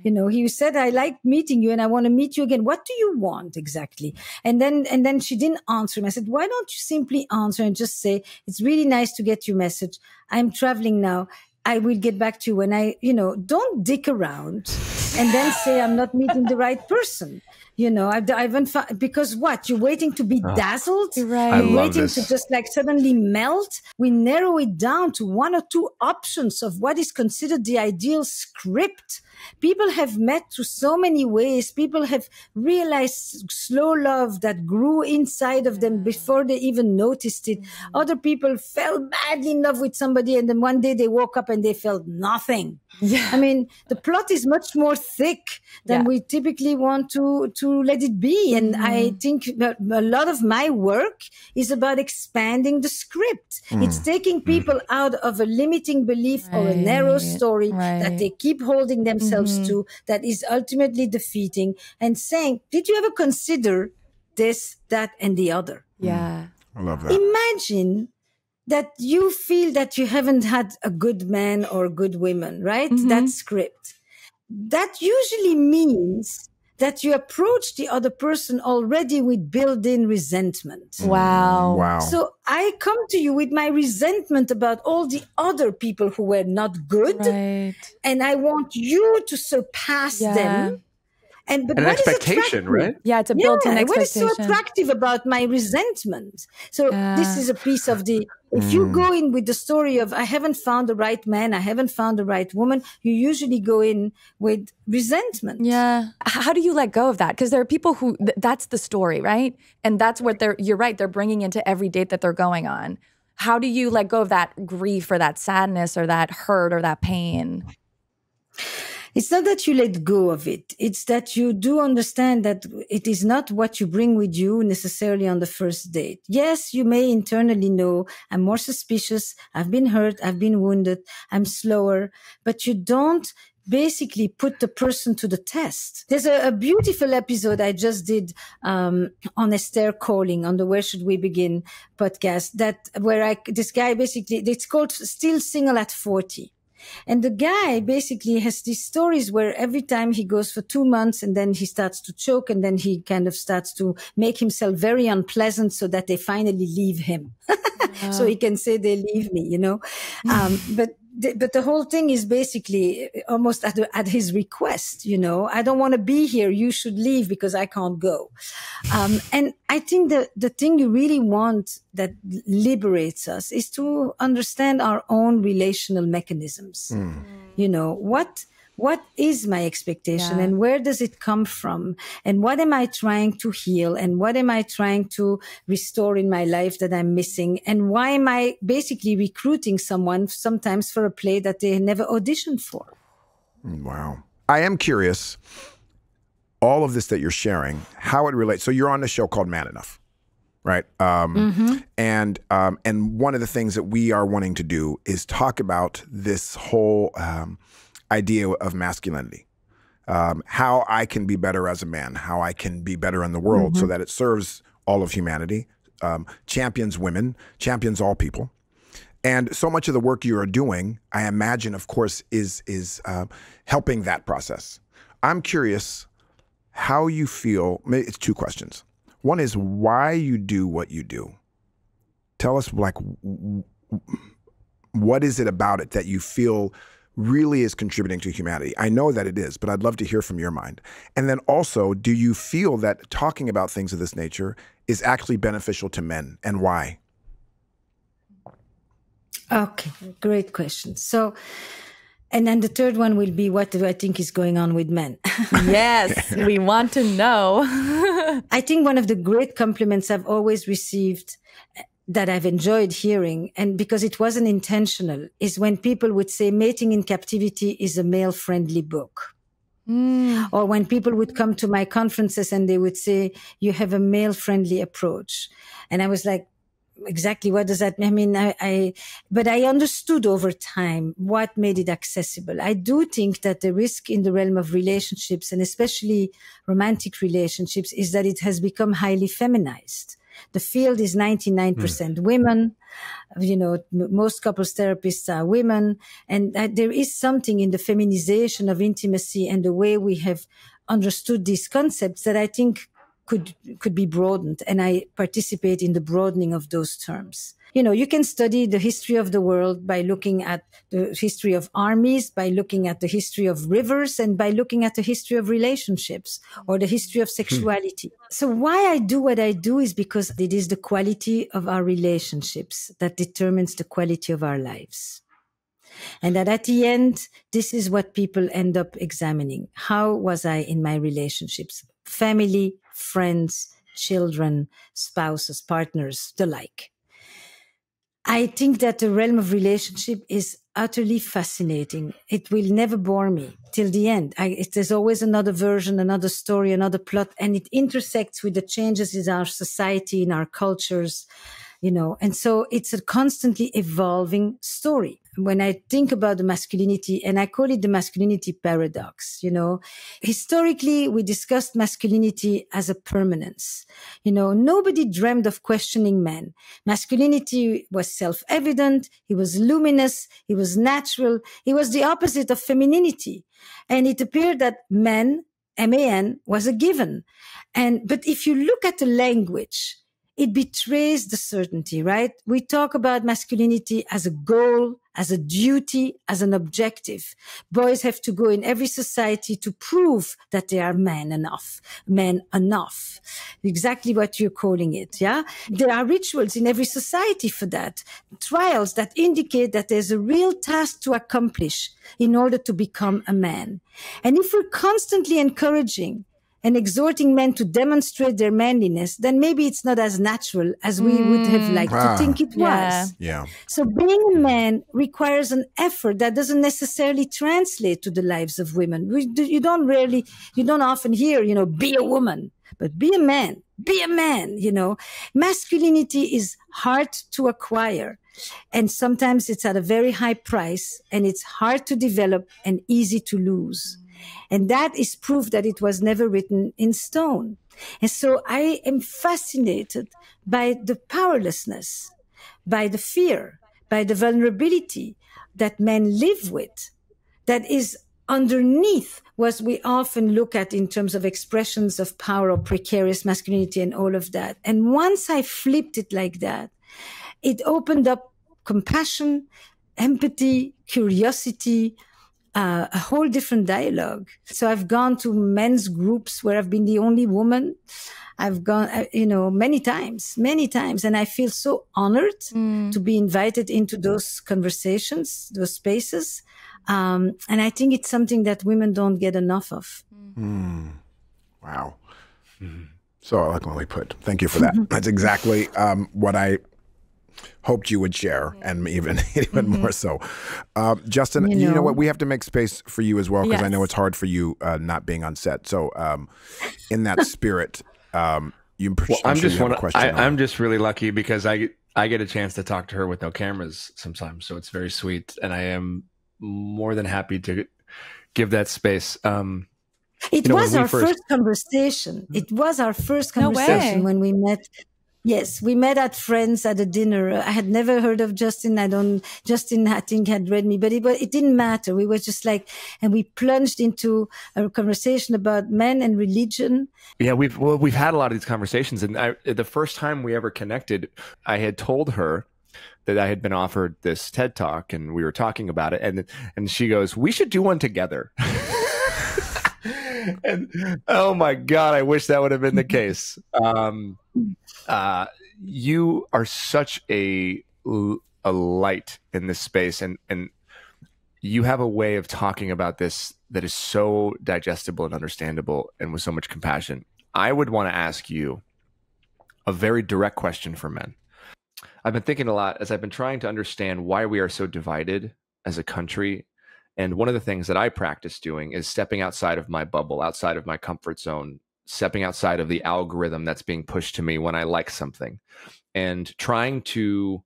You know, he said, I like meeting you and I want to meet you again. What do you want exactly? And then she didn't answer him. I said, why don't you simply answer and just say, it's really nice to get your message. I'm traveling now. I will get back to you when I, you know, don't dick around and then say, I'm not meeting the right person. You know, I haven't found, because what? You're waiting to be dazzled? Right. You're waiting to just like suddenly melt? We narrow it down to one or two options of what is considered the ideal script. People have met through so many ways. People have realized slow love that grew inside of them before they even noticed it. Other people fell badly in love with somebody and then one day they woke up and they felt nothing. I mean, the plot is much more thick than we typically want to let it be. And I think a lot of my work is about expanding the script. It's taking people out of a limiting belief or a narrow story that they keep holding themselves to, that is ultimately defeating, and saying, did you ever consider this, that, and the other? I love that. Imagine that you feel that you haven't had a good man or good woman, right? That script. That usually means that you approach the other person already with built-in resentment. Wow. So I come to you with my resentment about all the other people who were not good. And I want you to surpass them. And, but an expectation, right? Yeah, it's a built-in expectation. What is so attractive about my resentment? So this is a piece of the... If you go in with the story of, I haven't found the right man, I haven't found the right woman, you usually go in with resentment. How do you let go of that? Because there are people who, that's the story, right? And that's what they're, you're right, they're bringing into every date that they're going on. How do you let go of that grief or that sadness or that hurt or that pain? It's not that you let go of it. It's that you do understand that it is not what you bring with you necessarily on the first date. Yes, you may internally know, I'm more suspicious, I've been hurt, I've been wounded, I'm slower, but you don't basically put the person to the test. There's a beautiful episode I just did on Esther Calling on the Where Should We Begin podcast this guy basically, it's called Still Single at 40. And the guy basically has these stories where every time he goes for 2 months and then he starts to choke and then he kind of starts to make himself very unpleasant so that they finally leave him. So he can say they leave me, you know. But the whole thing is basically almost at his request, you know. I don't want to be here. You should leave because I can't go. And I think the thing you really want that liberates us is to understand our own relational mechanisms. You know, what is my expectation and where does it come from? And what am I trying to heal? And what am I trying to restore in my life that I'm missing? And why am I basically recruiting someone sometimes for a play that they never auditioned for? Wow. I am curious, all of this that you're sharing, how it relates. So you're on a show called Man Enough. right? And one of the things that we are wanting to do is talk about this whole idea of masculinity, how I can be better as a man, how I can be better in the world so that it serves all of humanity, champions women, champions all people. And so much of the work you are doing, I imagine, of course, is helping that process. I'm curious how you feel. It's two questions. One is why you do what you do. Tell us, like, what is it about it that you feel really is contributing to humanity? I know that it is, but I'd love to hear from your mind. And then also, do you feel that talking about things of this nature is actually beneficial to men, and why? Okay, great question. So, and then the third one will be, what do I think is going on with men? Yes, we want to know. I think one of the great compliments I've always received that I've enjoyed hearing, and because it wasn't intentional, is when people would say Mating in Captivity is a male-friendly book. Or when people would come to my conferences and they would say, you have a male-friendly approach. And I was like, exactly, what does that mean? I mean, but I understood over time what made it accessible. I do think that the risk in the realm of relationships, and especially romantic relationships, is that it has become highly feminized. The field is 99% women. You know, most couples therapists are women. And there is something in the feminization of intimacy and the way we have understood these concepts that I think could be broadened, and I participate in the broadening of those terms. You know, you can study the history of the world by looking at the history of armies, by looking at the history of rivers, and by looking at the history of relationships or the history of sexuality. So why I do what I do is because it is the quality of our relationships that determines the quality of our lives. And that at the end, this is what people end up examining. How was I in my relationships? Family, friends, children, spouses, partners, the like. I think that the realm of relationship is utterly fascinating. It will never bore me till the end. There's always another version, another story, another plot, and it intersects with the changes in our society, in our cultures, you know. And so it's a constantly evolving story. When I think about the masculinity, and I call it the masculinity paradox, you know, historically, we discussed masculinity as a permanence. You know, nobody dreamed of questioning men. Masculinity was self-evident. It was luminous. It was natural. It was the opposite of femininity. And it appeared that men, M-A-N, was a given. But if you look at the language, it betrays the certainty, right? We talk about masculinity as a goal, as a duty, as an objective. Boys have to go in every society to prove that they are man enough, exactly what you're calling it, yeah? There are rituals in every society for that, trials that indicate that there's a real task to accomplish in order to become a man. And if we're constantly encouraging and exhorting men to demonstrate their manliness, then maybe it's not as natural as we would have liked to think it was. Yeah. So being a man requires an effort that doesn't necessarily translate to the lives of women. You don't often hear, you know, be a woman, but be a man, you know. Masculinity is hard to acquire, and sometimes it's at a very high price, and it's hard to develop and easy to lose. And that is proof that it was never written in stone. And so I am fascinated by the powerlessness, by the fear, by the vulnerability that men live with, that is underneath what we often look at in terms of expressions of power or precarious masculinity and all of that. And once I flipped it like that, it opened up compassion, empathy, curiosity, a whole different dialogue. So I've gone to men's groups where I've been the only woman. I've gone, you know, many times. And I feel so honored to be invited into those conversations, those spaces. And I think it's something that women don't get enough of. Wow. So eloquently put. Thank you for that. That's exactly what I hoped you would share, and even more so. Justin, you know what? We have to make space for you as well, because I know it's hard for you not being on set. So in that spirit, I'm just really lucky because I get a chance to talk to her with no cameras sometimes, so it's very sweet, and I am more than happy to give that space. It was our first conversation when we met. Yes, we met at Friends at a dinner. I had never heard of Justin. Justin, I think, had read me, but it didn't matter. We were just like, and we plunged into a conversation about men and religion. Yeah, we've had a lot of these conversations. And the first time we ever connected, I had told her that I had been offered this TED Talk and we were talking about it. And she goes, "We should do one together." And oh my God, I wish that would have been the case. You are such a light in this space, and you have a way of talking about this that is so digestible and understandable and with so much compassion. I would want to ask you a very direct question for men. I've been thinking a lot as I've been trying to understand why we are so divided as a country. And one of the things that I practice doing is stepping outside of my bubble, outside of my comfort zone, stepping outside of the algorithm that's being pushed to me when I like something, and trying to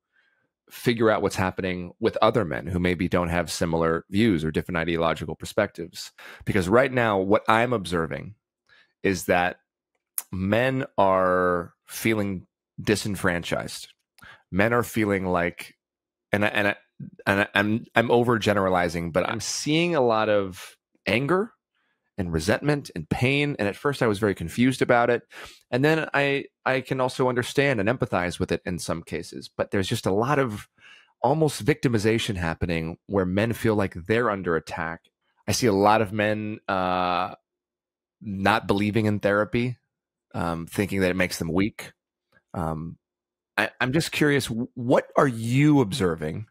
figure out what's happening with other men who maybe don't have similar views or different ideological perspectives. Because right now, what I'm observing is that men are feeling disenfranchised. Men are feeling like, and I'm overgeneralizing, but I'm seeing a lot of anger and resentment and pain. And at first I was very confused about it. And then I can also understand and empathize with it in some cases, but there's just a lot of almost victimization happening where men feel like they're under attack. I see a lot of men not believing in therapy, thinking that it makes them weak. I'm just curious, what are you observing?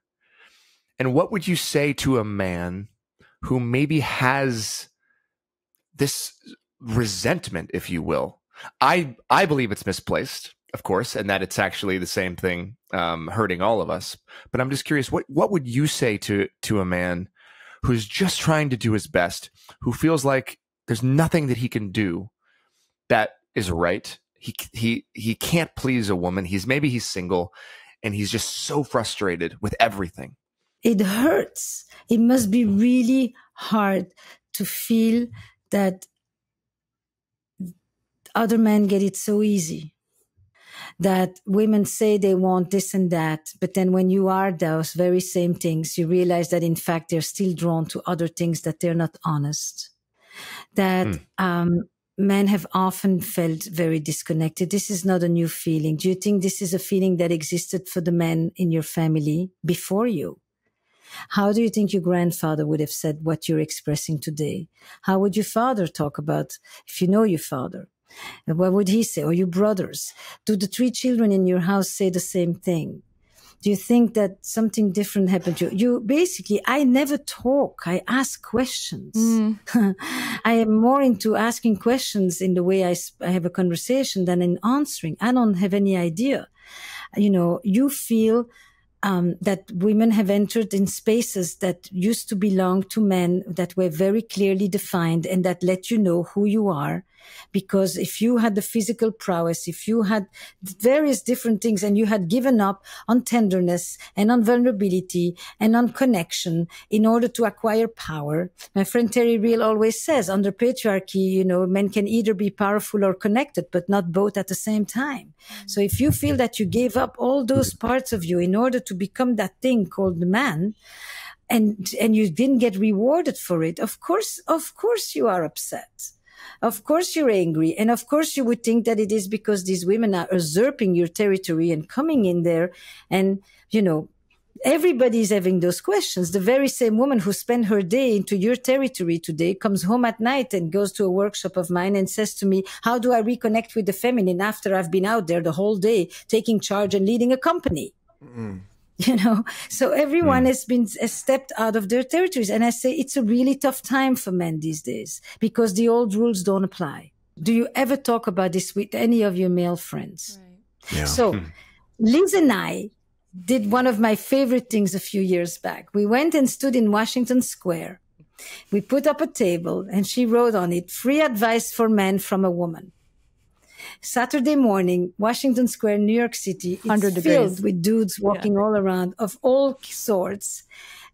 And what would you say to a man who maybe has this resentment, if you will? I believe it's misplaced, of course, and that it's actually the same thing hurting all of us. But I'm just curious, what would you say to a man who's just trying to do his best, who feels like there's nothing that he can do that is right? He can't please a woman. Maybe he's single, and he's just so frustrated with everything. It hurts. It must be really hard to feel that other men get it so easy, that women say they want this and that, but then when you are those very same things, you realize that in fact they're still drawn to other things, that they're not honest, that men have often felt very disconnected. This is not a new feeling. Do you think this is a feeling that existed for the men in your family before you? How do you think your grandfather would have said what you're expressing today? How would your father talk about, if you know your father? What would he say? Or your brothers? Do the three children in your house say the same thing? Do you think that something different happened to you? Basically, I never talk. I ask questions. I am more into asking questions in the way I have a conversation than in answering. I don't have any idea. You know, you feel... that women have entered in spaces that used to belong to men, that were very clearly defined and that let you know who you are. Because if you had the physical prowess, if you had various different things and you had given up on tenderness and on vulnerability and on connection in order to acquire power. My friend Terry Real always says, under patriarchy, you know, men can either be powerful or connected, but not both at the same time. So if you feel that you gave up all those parts of you in order to become that thing called the man, and you didn't get rewarded for it, of course you are upset. Of course you're angry. And of course you would think that it is because these women are usurping your territory and coming in there. And, you know, everybody's having those questions. The very same woman who spent her day into your territory today comes home at night and goes to a workshop of mine and says to me, how do I reconnect with the feminine after I've been out there the whole day taking charge and leading a company? You know, so everyone has stepped out of their territories. And I say it's a really tough time for men these days because the old rules don't apply. Do you ever talk about this with any of your male friends? Right. Yeah. So Liz and I did one of my favorite things a few years back. We went and stood in Washington Square. We put up a table and she wrote on it, "Free advice for men from a woman." Saturday morning, Washington Square, New York City, it's filled with dudes walking all around of all sorts.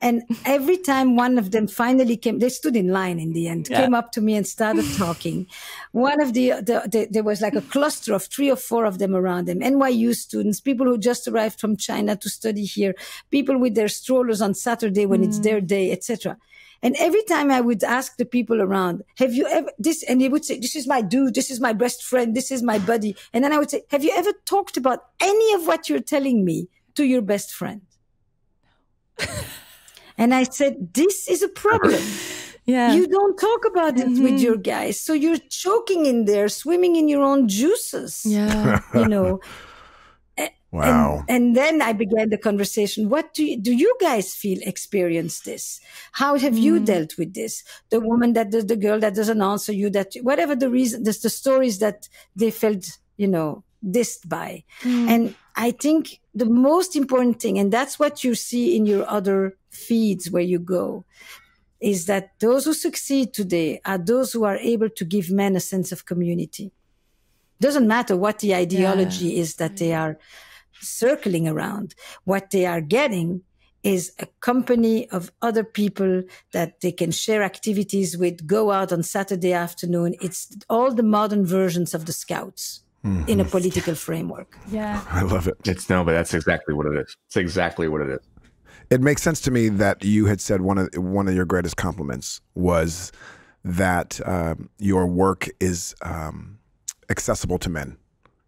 And every time one of them finally came, they stood in line in the end, came up to me and started talking. One of the there was like a cluster of 3 or 4 of them around them, NYU students, people who just arrived from China to study here, people with their strollers on Saturday when it's their day, etc. And every time I would ask the people around, have you ever, and they would say, this is my dude, this is my best friend, this is my buddy. And then I would say, have you ever talked about any of what you're telling me to your best friend? And I said, this is a problem. You don't talk about it with your guys. So you're choking in there, swimming in your own juices, you know. Wow. And then I began the conversation. What do you guys feel experience this? How have you dealt with this? The woman that, the girl that doesn't answer you, that whatever the reason, the stories that they felt, you know, dissed by. And I think the most important thing, and that's what you see in your other feeds where you go, is that those who succeed today are those who are able to give men a sense of community. Doesn't matter what the ideology is that they are circling around. What they are getting is a company of other people that they can share activities with, go out on Saturday afternoon. It's all the modern versions of the Scouts. In a political framework. I love it. It's no, but that's exactly what it is. It's exactly what it is. It makes sense to me that you had said one of your greatest compliments was that your work is accessible to men,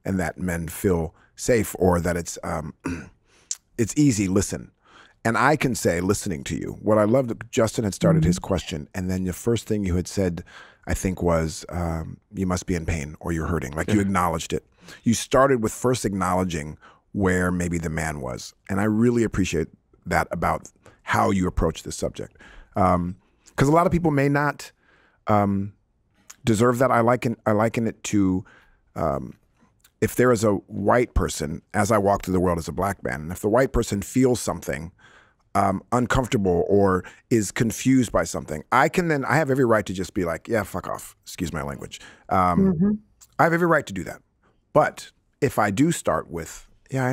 and that men feel safe, or that it's easy listen. And I can say, listening to you, what I loved, Justin had started his question, and then the first thing you had said, I think, was you must be in pain or you're hurting. Like, you acknowledged it. You started with first acknowledging where maybe the man was. And I really appreciate that about how you approach this subject. Because a lot of people may not deserve that. I liken it to if there is a white person, as I walk through the world as a black man, and if the white person feels something uncomfortable or is confused by something, I have every right to just be like, yeah, fuck off, excuse my language. I have every right to do that. But if I do start with, yeah, I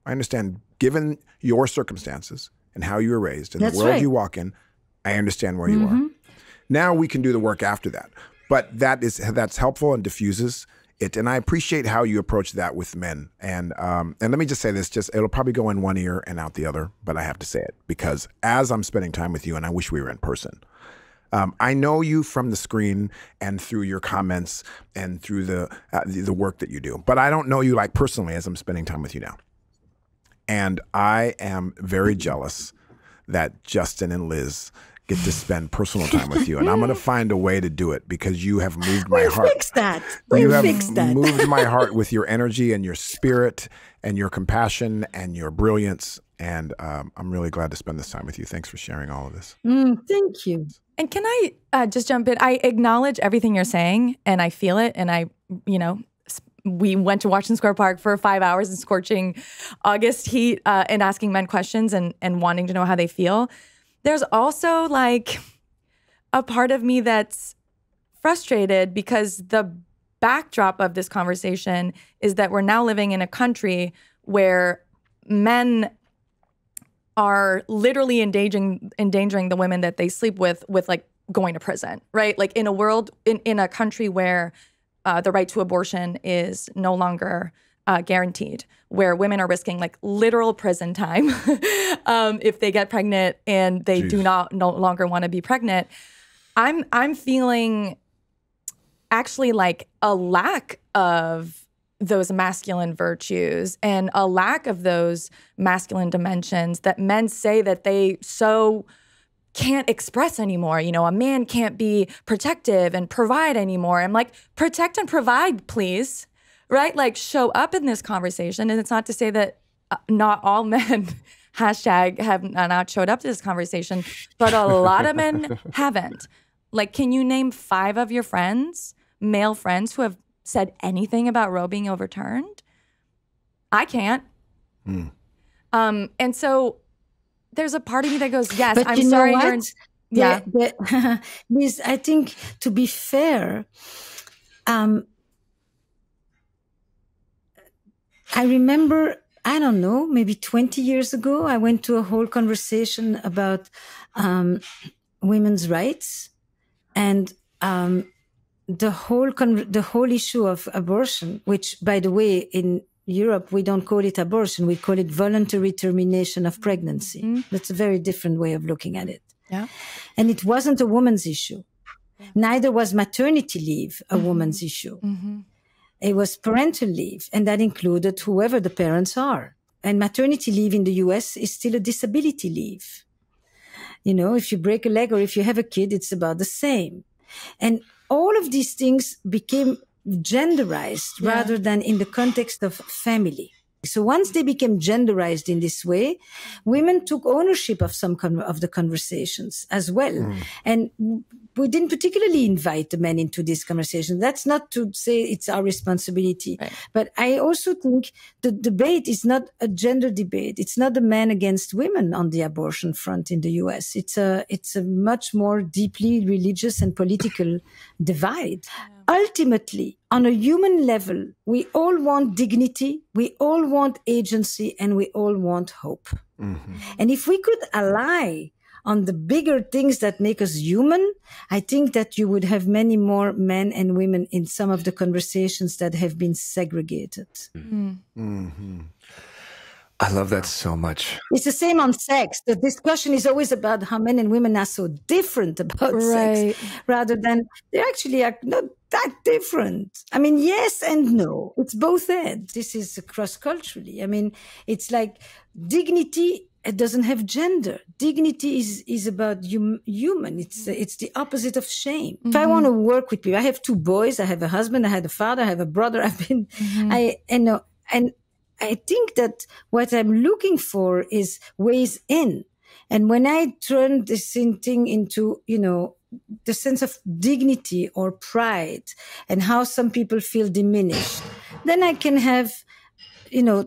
understand given your circumstances and how you were raised and the world you walk in, I understand where you are. Now we can do the work after that. But that's helpful and diffuses it. And I appreciate how you approach that with men. And let me just say this, it'll probably go in one ear and out the other, but I have to say it because as I'm spending time with you, and I wish we were in person, I know you from the screen and through your comments and through the work that you do, but I don't know you like personally as I'm spending time with you now. And I am very jealous that Justin and Liz get to spend personal time with you. And I'm going to find a way to do it because you have moved my heart. Fix that. You have moved my heart with your energy and your spirit and your compassion and your brilliance. And I'm really glad to spend this time with you. Thanks for sharing all of this. Thank you. And can I just jump in? I acknowledge everything you're saying and I feel it. And we went to Washington Square Park for 5 hours in scorching August heat and asking men questions and wanting to know how they feel. There's also like a part of me that's frustrated because the backdrop of this conversation is that we're now living in a country where men are literally endangering the women that they sleep with like going to prison, right? Like in a world, in a country where the right to abortion is no longer guaranteed, where women are risking like literal prison time if they get pregnant and they do no longer want to be pregnant. I'm feeling actually like a lack of those masculine virtues and a lack of those masculine dimensions that men say that they so can't express anymore. You know, a man can't be protective and provide anymore. I'm like, protect and provide, please. Right? Like, show up in this conversation. And it's not to say that not all men, hashtag, have not showed up to this conversation, but a lot of men haven't. Like, can you name 5 of your friends, male friends, who have said anything about Roe being overturned? I can't. And so there's a part of me that goes, yes, but I'm sorry. You're in, Liz, I think, to be fair, I remember, I don't know, maybe 20 years ago, I went to a whole conversation about women's rights and the whole issue of abortion, which, by the way, in Europe, we don't call it abortion. We call it voluntary termination of pregnancy. Mm-hmm. That's a very different way of looking at it. Yeah. And it wasn't a woman's issue. Yeah. Neither was maternity leave a mm-hmm. woman's issue. Mm-hmm. It was parental leave, and that included whoever the parents are. And maternity leave in the US is still a disability leave. You know, if you break a leg or if you have a kid, it's about the same. And all of these things became genderized yeah. rather than in the context of family. So once they became genderized in this way, women took ownership of some of the conversations as well. Mm. And we didn't particularly invite the men into this conversation. That's not to say it's our responsibility. Right. But I also think the debate is not a gender debate. It's not the men against women on the abortion front in the US. It's a much more deeply religious and political divide. Yeah. Ultimately, on a human level, we all want dignity, we all want agency, and we all want hope. Mm-hmm. And if we could ally on the bigger things that make us human, I think that you would have many more men and women in some of the conversations that have been segregated. Mm. Mm-hmm. I love that so much. It's the same on sex. The discussion is always about how men and women are so different about right. sex, rather than they actually are not that different. I mean, yes and no. It's both ends. This is cross-culturally. I mean, it's like dignity. It doesn't have gender. Dignity is about human. It's the opposite of shame. Mm-hmm. If I want to work with people, I have two boys. I have a husband. I had a father. I have a brother. I've been, mm-hmm. And I think that what I'm looking for is ways in. And when I turn this thing into, you know, the sense of dignity or pride and how some people feel diminished, then I can have, you know,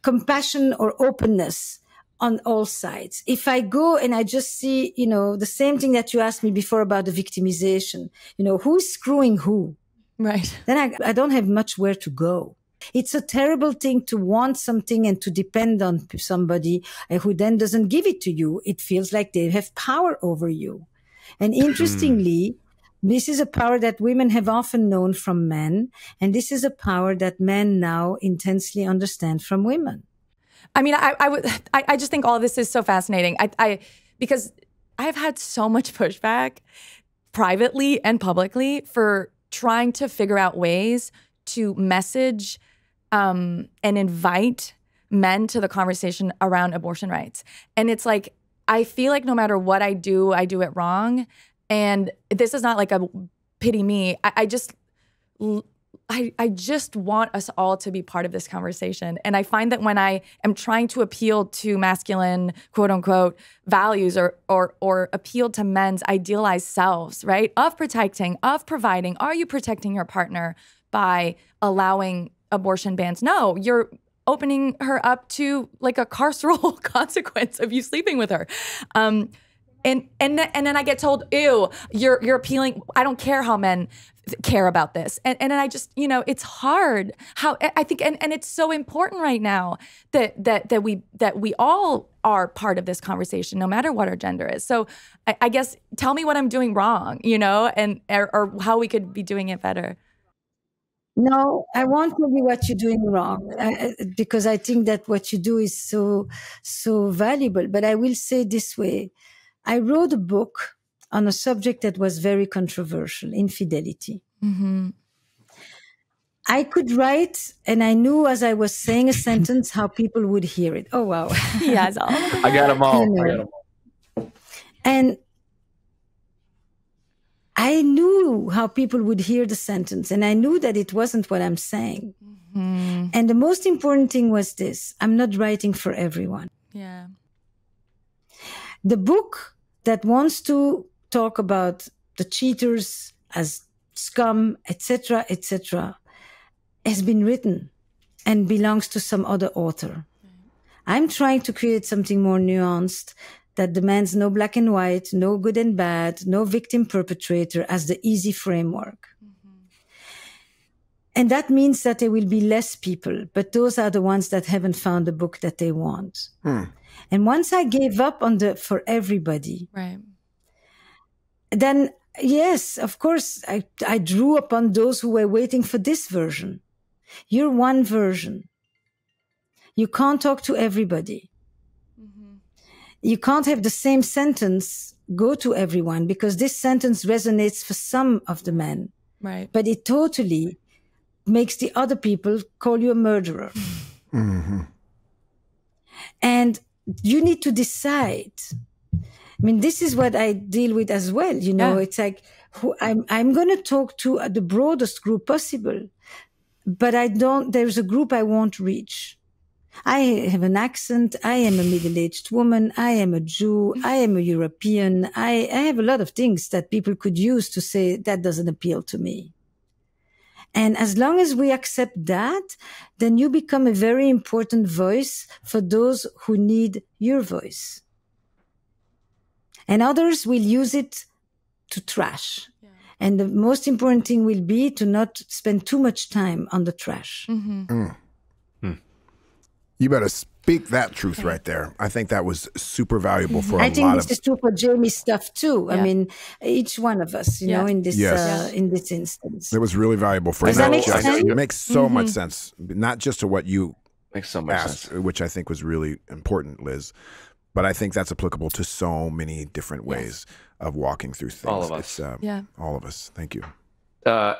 compassion or openness on all sides. If I go and I just see, you know, the same thing that you asked me before about the victimization, you know, who's screwing who? Right. Then I don't have much where to go. It's a terrible thing to want something and to depend on somebody who then doesn't give it to you. It feels like they have power over you. And interestingly, this is a power that women have often known from men. And this is a power that men now intensely understand from women. I mean, I just think all of this is so fascinating. Because I've had so much pushback privately and publicly for trying to figure out ways to message and invite men to the conversation around abortion rights. And it's like, I feel like no matter what I do it wrong. And this is not like a pity me. I just want us all to be part of this conversation. And I find that when I am trying to appeal to masculine, quote unquote, values or appeal to men's idealized selves, right, of protecting, of providing, are you protecting your partner by allowing abortion bans? No, you're opening her up to like a carceral consequence of you sleeping with her. And then I get told, ew, you're appealing. I don't care how men care about this. And then I just, you know, it's hard how I think, and it's so important right now that we all are part of this conversation, no matter what our gender is. So I guess tell me what I'm doing wrong, you know, and or how we could be doing it better. No, I won't tell you what you're doing wrong, because I think that what you do is so valuable. But I will say this way. I wrote a book on a subject that was very controversial, infidelity. Mm-hmm. I could write, and I knew as I was saying a sentence how people would hear it. Oh, wow. Yes, I got them all. I got them all. And I knew how people would hear the sentence, and I knew that it wasn't what I'm saying. Mm-hmm. And the most important thing was this. I'm not writing for everyone. Yeah. The book that wants to talk about the cheaters as scum, etc., etc., has been written and belongs to some other author. I'm trying to create something more nuanced that demands no black and white, no good and bad, no victim perpetrator as the easy framework. Mm-hmm. And that means that there will be less people, but those are the ones that haven't found the book that they want. Mm. And once I gave up on the for everybody, right, then yes, of course, I drew upon those who were waiting for this version. You're one version. You can't talk to everybody. Mm-hmm. You can't have the same sentence go to everyone, because this sentence resonates for some of the men. Right. But it totally makes the other people call you a murderer. Mm-hmm. And you need to decide. I mean, this is what I deal with as well. You know, yeah. It's like, who, I'm going to talk to the broadest group possible, but I don't, there's a group I won't reach. I have an accent. I am a middle-aged woman. I am a Jew. I am a European. I have a lot of things that people could use to say that doesn't appeal to me. And as long as we accept that, then you become a very important voice for those who need your voice. And others will use it to trash. Yeah. And the most important thing will be to not spend too much time on the trash. Mm-hmm. Mm. Mm. You better speak that truth right there. I think that was super valuable for a lot of us. I think this is true for Jamie's stuff too. Yeah. I mean, each one of us, you know, in this in this instance. It was really valuable for Does that make sense? It makes so much sense, not just to what you asked, which I think was really important, Liz. But I think that's applicable to so many different ways of walking through things. All of us. It's, all of us. Thank you.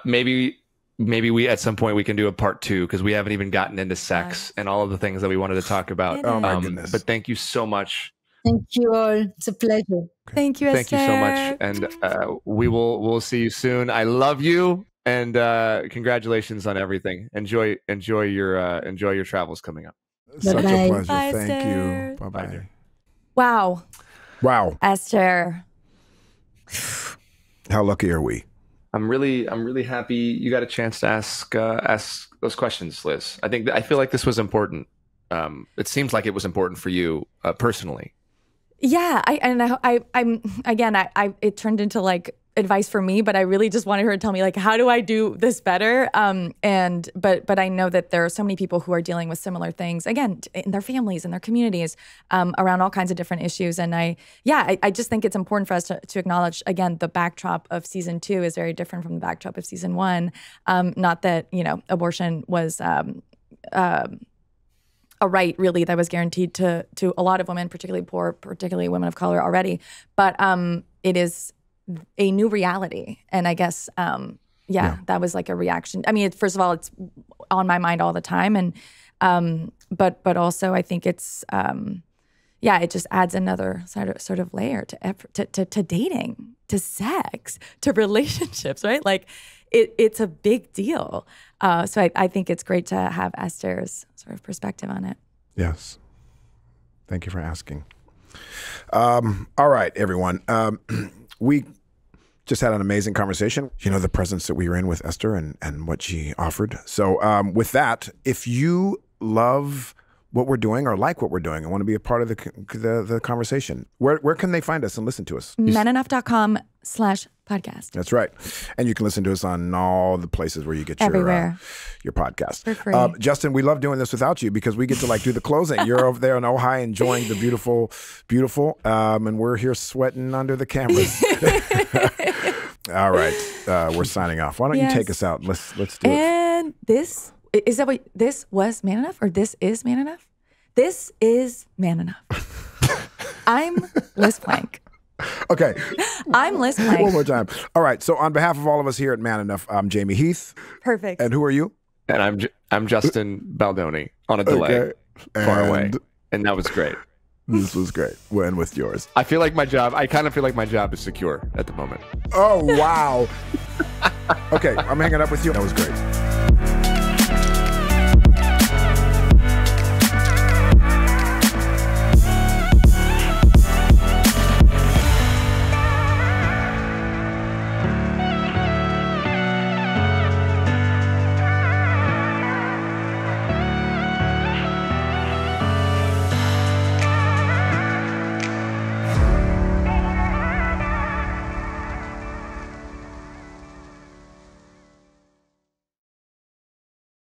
Maybe we at some point we can do a part 2, because we haven't even gotten into sex and all of the things that we wanted to talk about. Oh my goodness. But thank you so much. Thank you all. It's a pleasure. Okay. Thank you, Esther. Thank you so much. And we'll see you soon. I love you. And congratulations on everything. Enjoy your travels coming up. Such a pleasure. Bye, Esther. Thank you. Bye-bye. Bye. Wow. Wow. Esther. How lucky are we? I'm really happy you got a chance to ask those questions, Liz. I feel like this was important. It seems like it was important for you personally. Yeah, I'm again, it turned into like advice for me, but I really just wanted her to tell me like, how do I do this better? But I know that there are so many people who are dealing with similar things, again, in their families and their communities, around all kinds of different issues. And I just think it's important for us to acknowledge, again, the backdrop of season 2 is very different from the backdrop of season 1. Not that, you know, abortion was, a right really that was guaranteed to a lot of women, particularly poor, particularly women of color already. But, it is a new reality. And I guess, that was like a reaction. I mean, first of all, it's on my mind all the time. And, but also I think it's, it just adds another sort of layer to dating, to sex, to relationships, right? Like it's a big deal. So I think it's great to have Esther's sort of perspective on it. Yes. Thank you for asking. All right, everyone. We just had an amazing conversation, you know, the presence that we were in with Esther and what she offered. So with that, if you love what we're doing or like what we're doing and want to be a part of the conversation, where can they find us and listen to us? MenEnough.com/podcast. That's right. And you can listen to us on all the places where you get your podcast. For free. Justin, we love doing this without you because we get to like do the closing. You're over there in Ojai enjoying the beautiful, and we're here sweating under the cameras. All right. We're signing off. Why don't you take us out? Let's do it. And this, is that what, this was Man Enough or this is Man Enough? This is Man Enough. I'm Liz Plank. Okay. I'm Liz Plank. One more time. All right. So on behalf of all of us here at Man Enough, I'm Jamie Heath. Perfect. And who are you? And I'm Justin Baldoni on a delay, far away. And that was great. This was great. We'll end with yours. I kind of feel like my job is secure at the moment. Oh, wow. Okay. I'm hanging up with you. That was great.